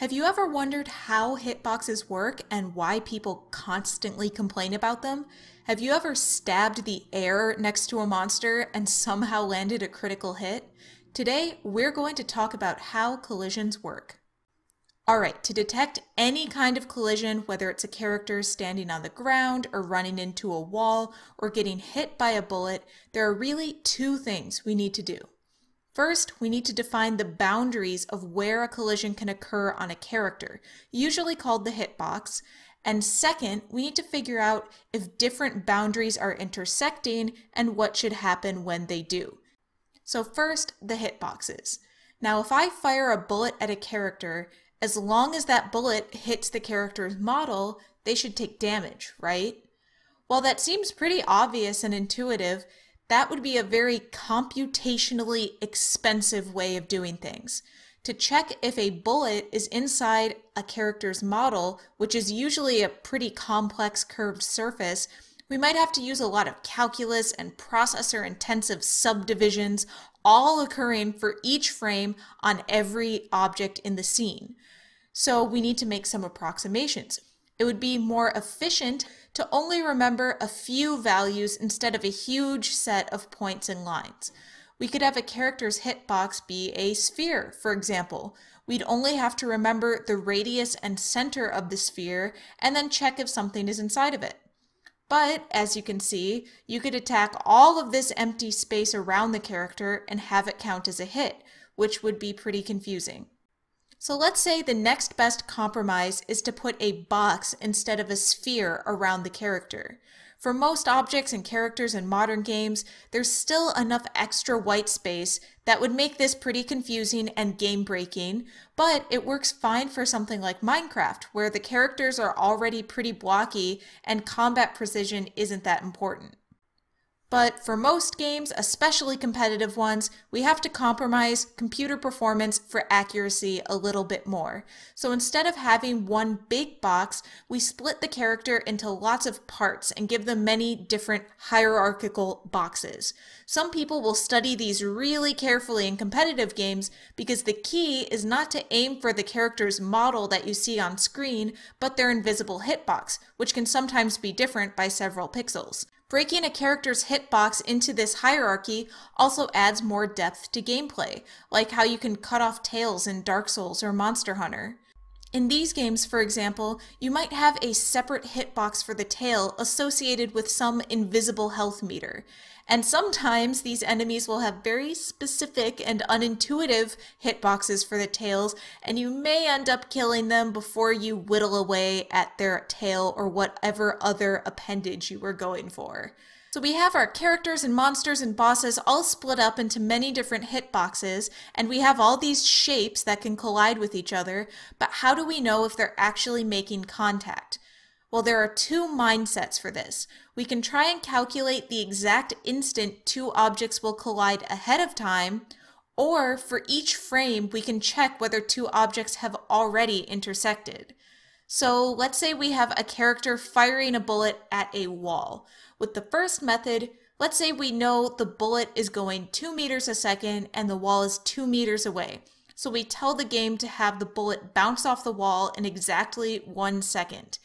Have you ever wondered how hitboxes work and why people constantly complain about them? Have you ever stabbed the air next to a monster and somehow landed a critical hit? Today, we're going to talk about how collisions work. Alright, to detect any kind of collision, whether it's a character standing on the ground or running into a wall or getting hit by a bullet, there are really two things we need to do. First, we need to define the boundaries of where a collision can occur on a character, usually called the hitbox. And second, we need to figure out if different boundaries are intersecting and what should happen when they do. So first, the hitboxes. Now, if I fire a bullet at a character, as long as that bullet hits the character's model, they should take damage, right? While that seems pretty obvious and intuitive, that would be a very computationally expensive way of doing things. To check if a bullet is inside a character's model, which is usually a pretty complex curved surface, we might have to use a lot of calculus and processor-intensive subdivisions, all occurring for each frame on every object in the scene. So we need to make some approximations. It would be more efficient to only remember a few values instead of a huge set of points and lines. We could have a character's hitbox be a sphere, for example. We'd only have to remember the radius and center of the sphere and then check if something is inside of it. But, as you can see, you could attack all of this empty space around the character and have it count as a hit, which would be pretty confusing. So let's say the next best compromise is to put a box instead of a sphere around the character. For most objects and characters in modern games, there's still enough extra white space that would make this pretty confusing and game-breaking, but it works fine for something like Minecraft, where the characters are already pretty blocky and combat precision isn't that important. But for most games, especially competitive ones, we have to compromise computer performance for accuracy a little bit more. So instead of having one big box, we split the character into lots of parts and give them many different hierarchical boxes. Some people will study these really carefully in competitive games because the key is not to aim for the character's model that you see on screen, but their invisible hitbox, which can sometimes be different by several pixels. Breaking a character's hitbox into this hierarchy also adds more depth to gameplay, like how you can cut off tails in Dark Souls or Monster Hunter. In these games, for example, you might have a separate hitbox for the tail associated with some invisible health meter. And sometimes these enemies will have very specific and unintuitive hitboxes for the tails, and you may end up killing them before you whittle away at their tail or whatever other appendage you were going for. So we have our characters and monsters and bosses all split up into many different hitboxes, and we have all these shapes that can collide with each other, but how do we know if they're actually making contact? Well, there are two mindsets for this. We can try and calculate the exact instant two objects will collide ahead of time, or for each frame we can check whether two objects have already intersected. So let's say we have a character firing a bullet at a wall. With the first method, let's say we know the bullet is going 2 meters a second and the wall is 2 meters away. So we tell the game to have the bullet bounce off the wall in exactly 1 second.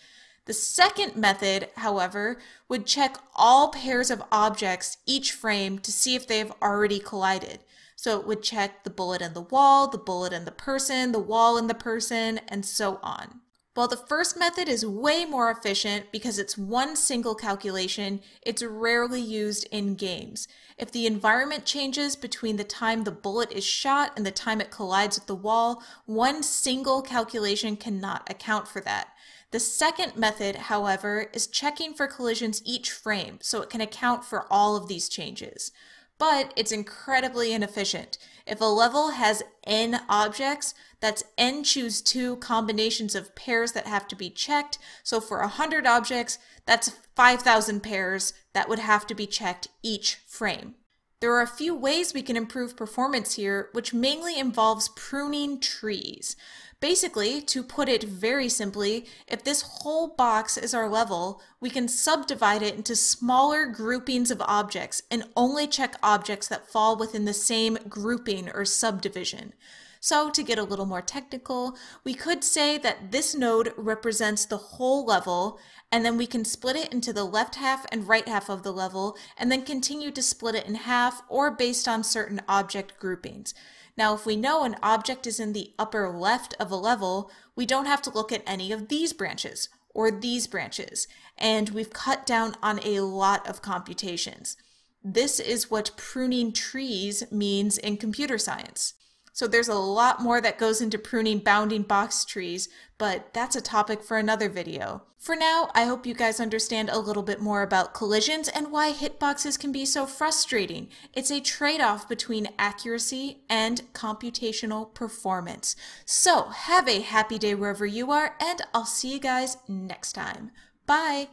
The second method, however, would check all pairs of objects each frame to see if they have already collided. So it would check the bullet and the wall, the bullet and the person, the wall and the person, and so on. While the first method is way more efficient because it's one single calculation, it's rarely used in games. If the environment changes between the time the bullet is shot and the time it collides with the wall, one single calculation cannot account for that. The second method, however, is checking for collisions each frame, so it can account for all of these changes. But it's incredibly inefficient. If a level has n objects, that's n choose 2 combinations of pairs that have to be checked. So for 100 objects, that's 5,000 pairs that would have to be checked each frame. There are a few ways we can improve performance here, which mainly involves pruning trees. Basically, to put it very simply, if this whole box is our level, we can subdivide it into smaller groupings of objects and only check objects that fall within the same grouping or subdivision. So to get a little more technical, we could say that this node represents the whole level, and then we can split it into the left half and right half of the level, and then continue to split it in half or based on certain object groupings. Now, if we know an object is in the upper left of a level, we don't have to look at any of these branches or these branches, and we've cut down on a lot of computations. This is what pruning trees means in computer science. So there's a lot more that goes into pruning bounding box trees, but that's a topic for another video. For now, I hope you guys understand a little bit more about collisions and why hitboxes can be so frustrating. It's a trade-off between accuracy and computational performance. So have a happy day wherever you are, and I'll see you guys next time. Bye!